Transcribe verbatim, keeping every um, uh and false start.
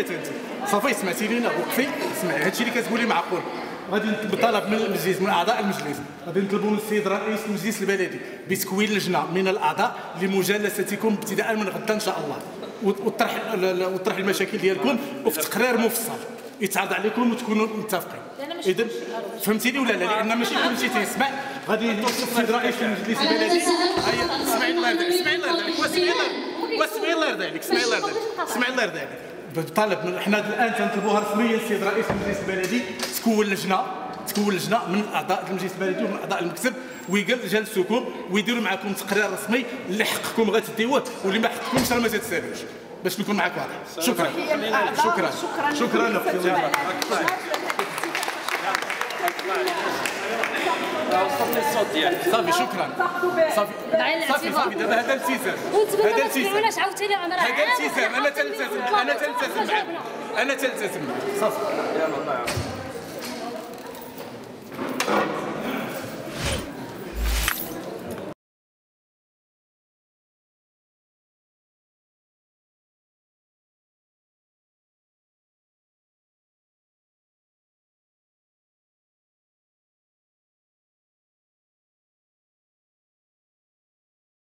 ولات انت صافي سمعتي لينا وقفي سمع هادشي اللي كتقولي معقول. غادي بطلب من المجلس من اعضاء المجلس غادي نطلبوا من السيد رئيس المجلس البلدي بتكوين لجنه من الاعضاء لمجالستكم ابتداء من غدا ان شاء الله، وطرح وطرح المشاكل ديالكم وفي تقرير مفصل يتعرض عليكم وتكونوا متفقين. اذا فهمتيني ولا لا؟ لان ماشي كلشي تيسمع. غادي السيد رئيس المجلس البلدي اسمعي الله يرضي اسمعي الله يرضي عليك اسمعي الله يرضي عليك اسمعي الله يرضي عليك اسمعي الله يرضي عليك. بطلب حنا الان تنطلبوها رسميا السيد رئيس المجلس البلدي تكون لجنه تكون لجنه من اعضاء المجلس البلدي ومن اعضاء المكتب ويجلسوكم ويديروا معكم تقرير رسمي اللي حقكم غتديوه واللي ما حقكمش راه ما تتسالوش باش نكون معك واضح. شكرا شكرا شكرا لك. صافي الصوت ديالك صافي شكرا صافي صافي صافي دابا هذا الالتزام هذا الالتزام علاش عاوتاني انا راه هذا الالتزام انا تلتزم انا تلتزم انا تلتزم صافي يلاه الله يعاونك.